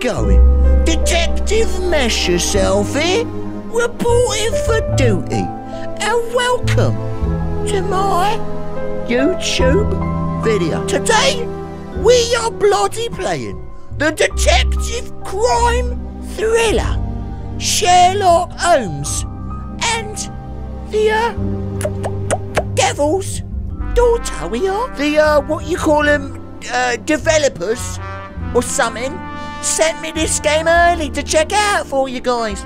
going. Detective Mess Yourself here, reporting for duty, and welcome to my YouTube video. Today, we are bloody playing the detective crime thriller, Sherlock Holmes and the Devil's Daughter. We are the what you call them, developers or something sent me this game early to check out for you guys,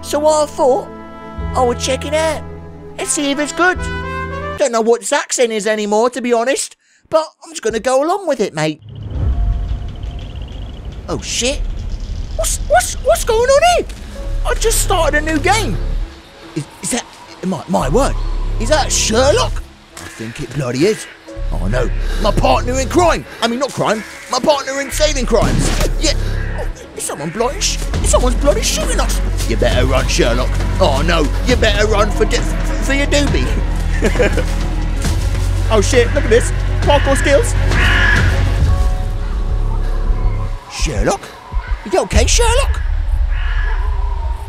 so I thought I would check it out and see if it's good. Don't know what Saxon is anymore, to be honest, but I'm just gonna go along with it, mate. Oh shit, what's going on here? I just started a new game. Is that my word? Is that Sherlock? I think it bloody is. Oh no, my partner in crime! I mean, not crime, my partner in saving crimes! Yeah, oh, someone's bloody shooting us! You better run, Sherlock. Oh no, you better run for your doobie. Oh shit, look at this, parkour skills. Sherlock? Are you okay, Sherlock?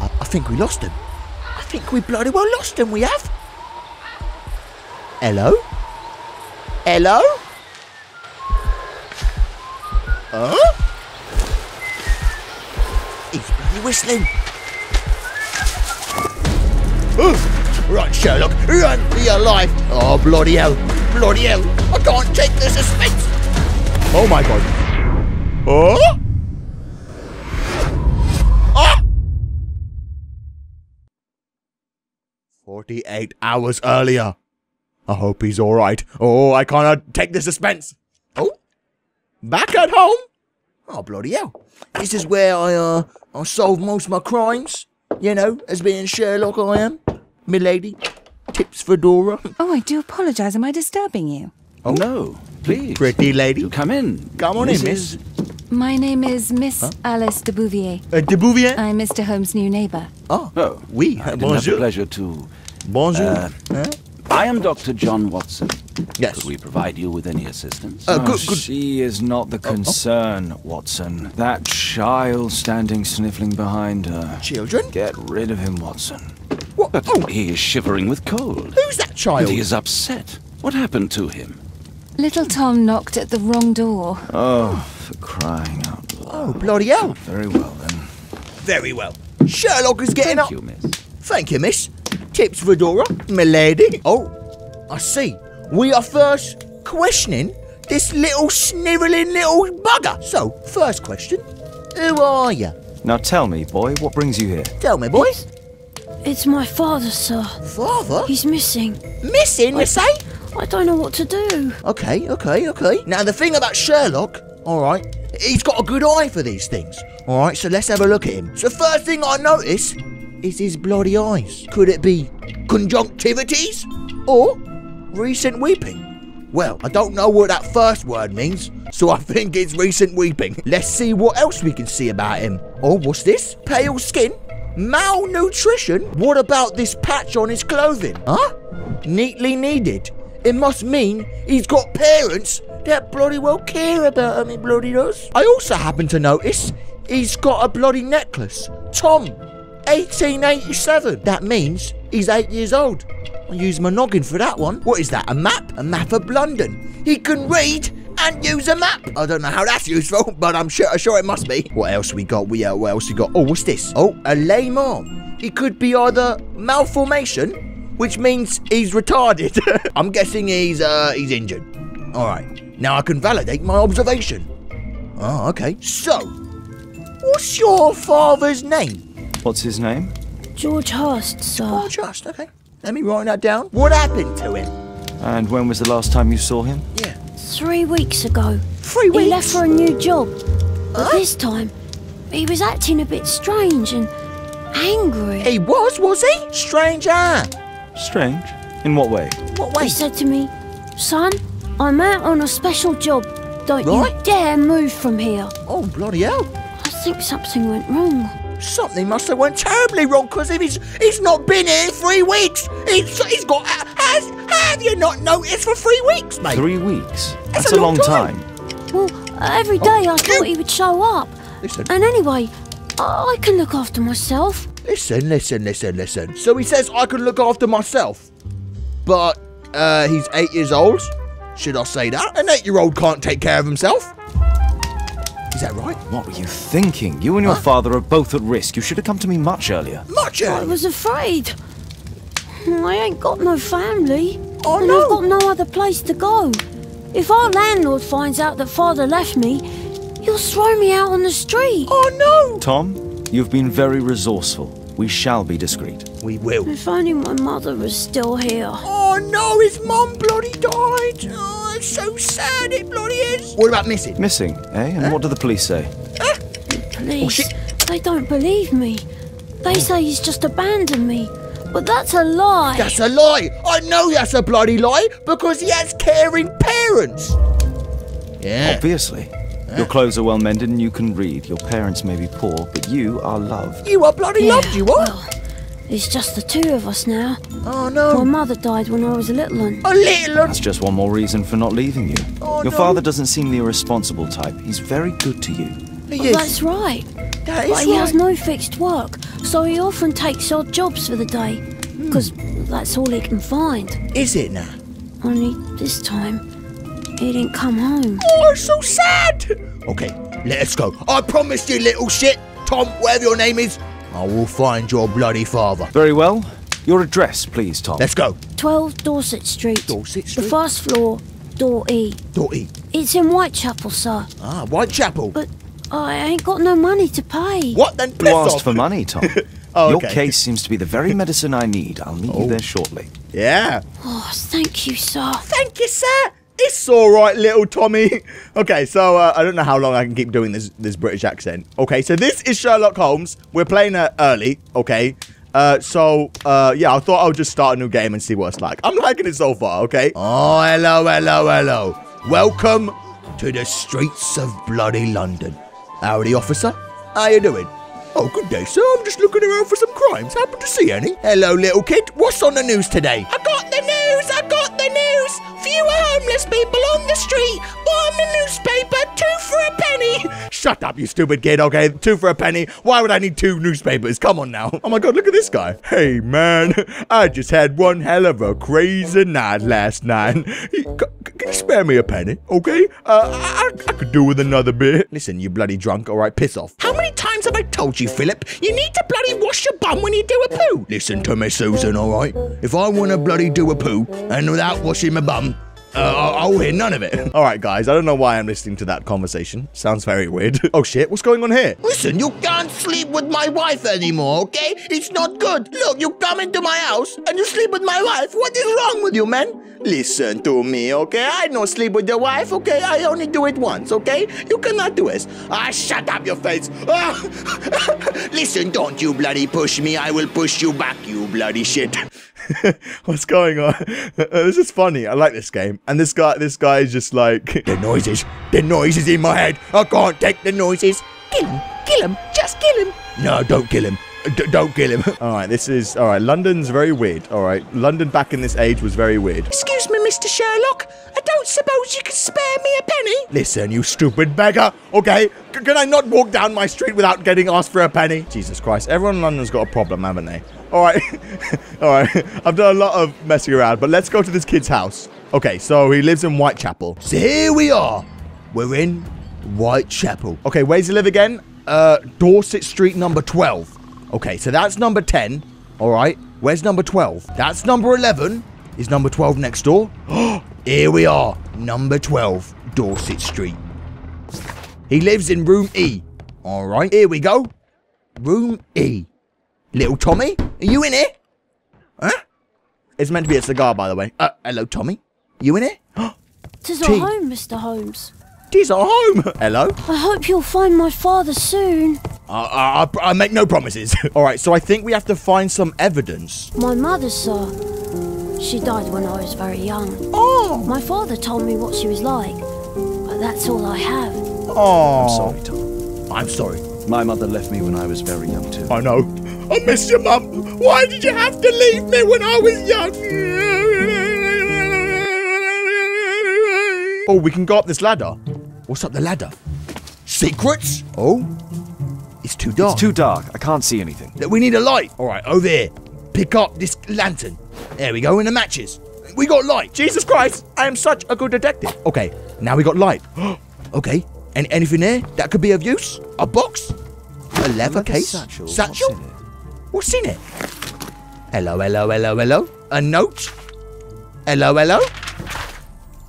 I think we lost him. I think we bloody well lost him, we have. Hello? Hello? Huh? He's bloody whistling. Ooh. Right, Sherlock, run for your life. Oh, bloody hell. Bloody hell. I can't take the suspense. Oh, my God. Huh? Ah! 48 hours earlier. I hope he's alright. Oh, I cannot take the suspense. Oh, back at home? Oh, bloody hell. This is where I solve most of my crimes. You know, as being Sherlock I am. Milady, tips fedora. Oh, I do apologise. Am I disturbing you? Oh, no, please. Pretty lady. Come in. Come on in, miss. My name is Miss Alice De Bouvier. De Bouvier? I'm Mr. Holmes' new neighbour. Oh, oui. Bonjour. Pleasure to... Bonjour. I am Dr. John Watson. Yes. Could we provide you with any assistance? Good. She is not the concern, Watson. That child standing sniffling behind her. Children? Get rid of him, Watson. What? Oh. He is shivering with cold. Who's that child? And he is upset. What happened to him? Little Tom knocked at the wrong door. Oh, for crying out loud. Oh, bloody hell. Very well, then. Very well. Sherlock is getting up. Thank you, miss. Thank you, miss. Tips fedora, milady. Oh, I see. We are first questioning this little snivelling little bugger. So, first question, who are you? Now tell me, boy, what brings you here? Tell me, boy. It's my father, sir. Father? He's missing. Missing, you say? I don't know what to do. Okay. Now, the thing about Sherlock, all right, he's got a good eye for these things. All right, so let's have a look at him. So, first thing I notice... is his bloody eyes. Could it be conjunctivities or recent weeping? Well, I don't know what that first word means, so I think it's recent weeping. Let's see what else we can see about him. Oh, what's this? Pale skin? Malnutrition? What about this patch on his clothing? Huh? Neatly needed. It must mean he's got parents that bloody well care about him, he bloody does. I also happen to notice he's got a bloody necklace. Tom. 1887. That means he's 8 years old. I use my noggin for that one. What is that? A map? A map of London. He can read and use a map. I don't know how that's useful, but I'm sure it must be. What else we got? What else we got? Oh, what's this? Oh, a lame arm. It could be either malformation, which means he's retarded. I'm guessing he's injured. All right. Now I can validate my observation. Oh, okay. So, what's your father's name? What's his name? George Hurst, sir. George Hurst, okay. Let me write that down. What happened to him? And when was the last time you saw him? Yeah. 3 weeks ago. 3 weeks? He left for a new job. Huh? But this time, he was acting a bit strange and angry. He was he? Strange, Strange? In what way? What way? He said to me, son, I'm out on a special job. Don't you dare move from here. Oh, bloody hell. I think something went wrong. Something must have went terribly wrong, because if he's not been here 3 weeks, he's got... Have you not noticed for 3 weeks, mate? 3 weeks? That's a long time. Well, Every day I thought he would show up. Listen. And anyway, I can look after myself. Listen. So he says I can look after myself. But he's 8 years old. Should I say that? An 8-year-old can't take care of himself. Is that right? What were you thinking? You and your father are both at risk. You should have come to me much earlier. I was afraid. I ain't got no family. Oh, and no. I've got no other place to go. If our landlord finds out that father left me, he'll throw me out on the street. Oh, no! Tom, you've been very resourceful. We shall be discreet. We will. If only my mother was still here. Oh, no, his mum bloody died. Oh, it's so sad, it bloody is. What about missing? Missing, eh? And what do the police say? The police? Oh, shit. They don't believe me. They say he's just abandoned me. But that's a lie. That's a lie. I know that's a bloody lie because he has caring parents. Yeah. Obviously. Yeah. Your clothes are well mended and you can read. Your parents may be poor, but you are loved. You are bloody loved, you are. Well, it's just the two of us now. Oh, no. My mother died when I was a little one. A little one? That's just one more reason for not leaving you. Oh, your father doesn't seem the irresponsible type. He's very good to you. He is. That's right. That is He has no fixed work, so he often takes odd jobs for the day, because that's all he can find. Is it now? Only this time, he didn't come home. Oh, it's so sad! Okay, let's go. I promised you, little shit, Tom, whatever your name is, I will find your bloody father. Very well. Your address, please, Tom. Let's go. 12 Dorset Street. Dorset Street? The first floor, door E. Door E. It's in Whitechapel, sir. Ah, Whitechapel. But I ain't got no money to pay. What then? You asked for money, Tom. Your case seems to be the very medicine I need. I'll meet you there shortly. Yeah. Oh, thank you, sir. Thank you, sir. It's all right, little Tommy. Okay, so I don't know how long I can keep doing this British accent. Okay, so this is Sherlock Holmes. We're playing it early, okay? Yeah, I thought I would just start a new game and see what it's like. I'm liking it so far, okay? Oh, hello. Welcome to the streets of bloody London. Howdy, officer. How you doing? Oh, good day, sir. I'm just looking around for some crimes. Happen to see any? Hello, little kid. What's on the news today? I got the news! Few homeless people on the street. Buy them a newspaper, 2 for a penny. Shut up, you stupid kid, okay? 2 for a penny. Why would I need 2 newspapers? Come on now. Oh, my God, look at this guy. Hey, man, I just had one hell of a crazy night last night. Can you spare me a penny, okay? I could do with another bit. Listen, you bloody drunk, all right? Piss off. How many times have I told you, Philip? You need to bloody wash your bum when you do a poo. Listen to me, Susan, all right? If I want to bloody do a poo and without washing my bum, I'll hear none of it. All right, guys, I don't know why I'm listening to that conversation. Sounds very weird. Oh, shit, what's going on here? Listen, you can't sleep with my wife anymore, okay? It's not good. Look, you come into my house and you sleep with my wife. What is wrong with you, man? Listen to me, okay? I don't sleep with your wife, okay? I only do it once, okay? You cannot do this. Ah, shut up your face. Ah. Listen, don't you bloody push me. I will push you back, you bloody shit. What's going on? This is funny. I like this game. And this guy is just like, the noises in my head. I can't take the noises. Kill him, just kill him. No, don't kill him. Don't kill him. Alright, alright, London's very weird. Alright, London back in this age was very weird. Excuse me, Mr. Sherlock. I don't suppose you can spare me a penny? Listen, you stupid beggar. Okay, can I not walk down my street without getting asked for a penny? Jesus Christ, everyone in London's got a problem, haven't they? Alright, alright. I've done a lot of messing around, but let's go to this kid's house. Okay, so he lives in Whitechapel. So here we are. We're in Whitechapel. Okay, where does he live again? Dorset Street number 12. Okay, so that's number 10, all right? Where's number 12? That's number 11. Is number 12 next door? Here we are, number 12, Dorset Street. He lives in room E, all right? Here we go, room E. Little Tommy, are you in here? Huh? It's meant to be a cigar, by the way. Hello, Tommy, you in here? 'Tis our home, Mr. Holmes. 'Tis our home. Hello? I hope you'll find my father soon. I make no promises. All right, so I think we have to find some evidence. My mother, sir. She died when I was very young. Oh! My father told me what she was like, but that's all I have. Oh! I'm sorry, Tom. I'm sorry. My mother left me when I was very young, too. I know. I miss your mum. Why did you have to leave me when I was young? Oh, we can go up this ladder. What's up the ladder? Secrets? Oh? It's too dark. It's too dark. I can't see anything. We need a light. All right, over here. Pick up this lantern. There we go, and the matches. We got light. Jesus Christ, I am such a good detective. Okay, now we got light. Okay, anything there that could be of use? A box? A leather case? Satchel? What's in it? Hello, hello, hello, hello. A note? Hello, hello?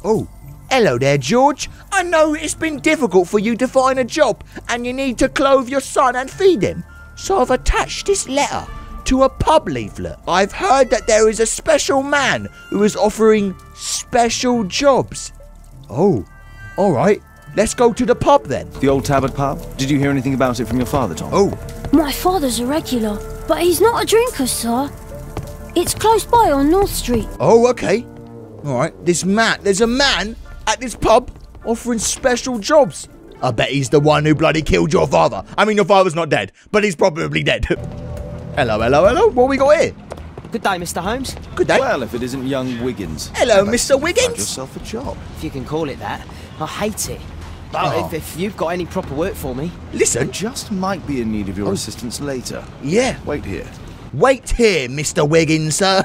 Oh, hello there, George. I know it's been difficult for you to find a job and you need to clothe your son and feed him. So I've attached this letter to a pub leaflet. I've heard that there is a special man who is offering special jobs. Oh, all right. Let's go to the pub then. The Old Tabard pub? Did you hear anything about it from your father, Tom? Oh. My father's a regular, but he's not a drinker, sir. It's close by on North Street. Oh, okay. All right. There's a man at this pub offering special jobs. I bet he's the one who bloody killed your father. I mean, your father's not dead, but he's probably dead. Hello, hello, hello. What we got here? Good day, Mr. Holmes. Good day. Well, if it isn't young Wiggins. Hello, Mr. Wiggins. Find yourself a job. If you can call it that. I hate it. But if you've got any proper work for me... Listen. I just might be in need of your assistance later. Yeah. Wait here. Wait here, Mr. Wiggins, sir.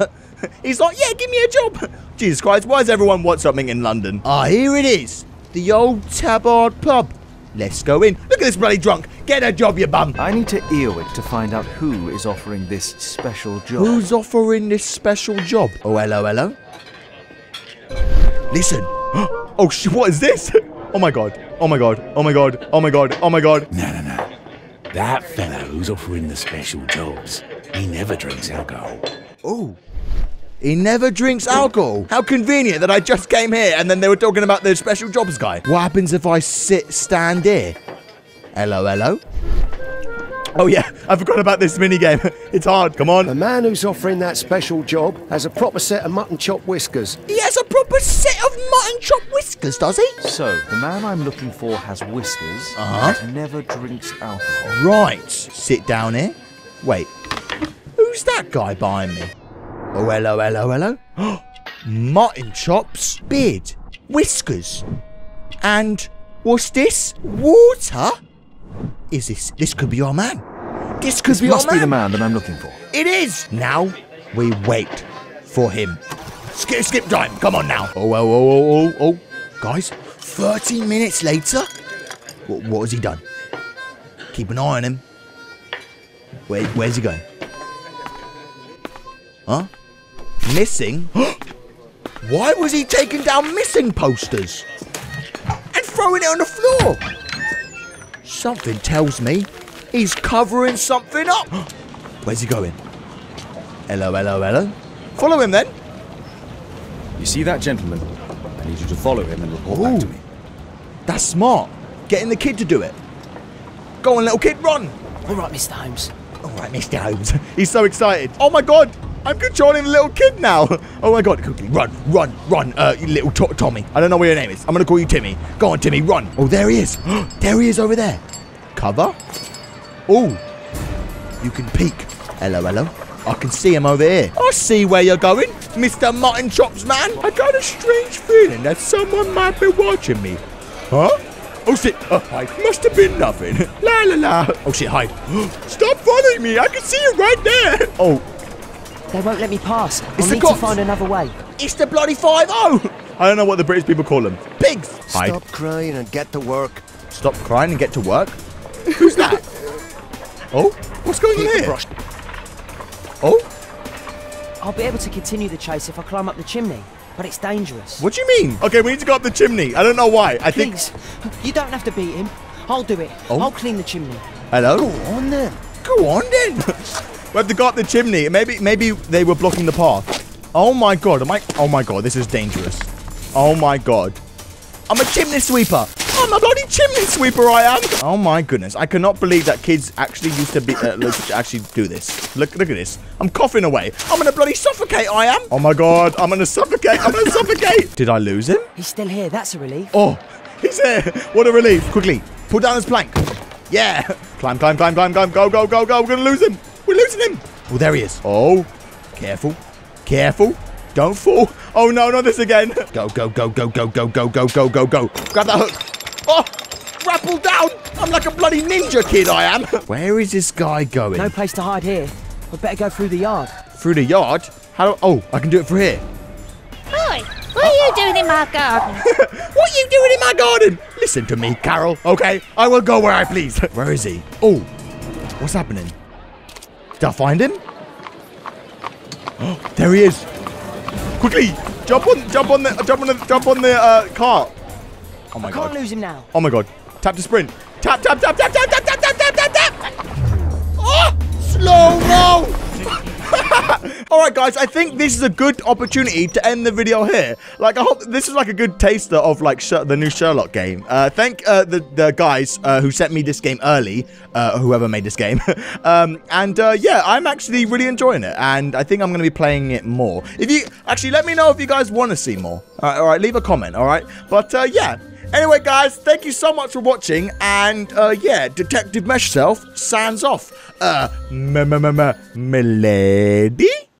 He's like, yeah, give me a job. Jesus Christ, why does everyone want something in London? Ah, here it is. The Old Tabard pub. Let's go in. Look at this bloody drunk. Get a job, you bum. I need to earwig to find out who is offering this special job. Who's offering this special job? Oh, hello, hello. Listen. Oh, shit, what is this? Oh my god, oh my god, oh my god, oh my god, oh my god. No, no, no. That fella who's offering the special jobs, he never drinks alcohol. Oh, he never drinks alcohol. How convenient that I just came here and then they were talking about the special jobs guy. What happens if I stand here? Hello, hello. Oh yeah, I forgot about this minigame. It's hard, come on. The man who's offering that special job has a proper set of mutton chop whiskers. He has a proper set of mutton chop whiskers, does he? So, the man I'm looking for has whiskers and never drinks alcohol. Right, sit down here. Wait, who's that guy behind me? Oh, hello, hello, hello. Mutton chops, beard, whiskers, and what's this? Water? Is this could be our man. This could be our man. This must be the man that I'm looking for. It is. Now we wait for him. Skip time. Come on now. Oh. Guys, 30 minutes later. What has he done? Keep an eye on him. Where's he going? Huh? Missing? Why was he taking down missing posters? And throwing it on the floor? Something tells me he's covering something up. Where's he going? Hello, hello, hello. Follow him then. You see that gentleman? I need you to follow him and report back to me. That's smart. Getting the kid to do it. Go on, little kid, run. All right, Mr. Holmes. All right, Mr. Holmes. He's so excited. Oh my God, I'm controlling the little kid now. Oh my God, quickly, run, you little Tommy. I don't know what your name is. I'm gonna call you Timmy. Go on, Timmy, run. Oh, there he is. There he is over there. Cover. Oh, you can peek. Hello, hello. I can see him over here. I see where you're going, Mr. Mutton Chops Man. I got a strange feeling that someone might be watching me. Huh? Oh shit, hide. Must have been nothing. La la la. Oh shit, hide. Stop following me. I can see you right there. Oh. They won't let me pass. I'll need to find another way. It's the bloody 5-0. I don't know what the British people call them. Pigs. Hide. Stop crying and get to work. Stop crying and get to work? Who's that? Oh, what's going on here? Oh? I'll be able to continue the chase if I climb up the chimney, but it's dangerous. What do you mean? Okay, we need to go up the chimney. I don't know why. Please, you don't have to beat him. I'll do it. Oh. I'll clean the chimney. Hello? Go on then. Go on then. We have to go up the chimney. Maybe they were blocking the path. Oh my god, oh my god, this is dangerous. Oh my god. I'm a chimney sweeper! I'm a bloody chimney sweeper, I am! Oh my goodness, I cannot believe that kids actually used to be actually do this. Look at this. I'm coughing away. I'm gonna bloody suffocate, I am! Oh my god, I'm gonna suffocate, I'm gonna suffocate! Did I lose him? He's still here, that's a relief. Oh, he's here! What a relief! Quickly, pull down his plank. Yeah! Climb, go! We're gonna lose him! We're losing him! Oh, there he is. Oh, careful. Don't fall. Oh, no, not this again. Go. Grab that hook. Oh, rappel down. I'm like a bloody ninja kid, I am. Where is this guy going? No place to hide here. I'd better go through the yard. Through the yard? How? Oh, I can do it through here. Hi. What are you doing in my garden? What are you doing in my garden? Listen to me, Carol. Okay, I will go where I please. Where is he? Oh, what's happening? Did I find him? Oh, there he is. Quickly, jump on the cart. Oh my god. I can't lose him now. Oh my god. Tap to sprint. Tap, tap, tap, tap, tap, tap, tap, tap, tap, tap, tap. Oh, slow roll. Alright guys, I think this is a good opportunity to end the video here. Like, I hope this is like a good taster of like the new Sherlock game. Thank the guys who sent me this game early, whoever made this game. Yeah, I'm actually really enjoying it, and I think I'm going to be playing it more. If you actually let me know if you guys want to see more. Alright, leave a comment, alright? But yeah. Anyway, guys, thank you so much for watching, and, yeah, Detective MessYourself, sans off. Milady?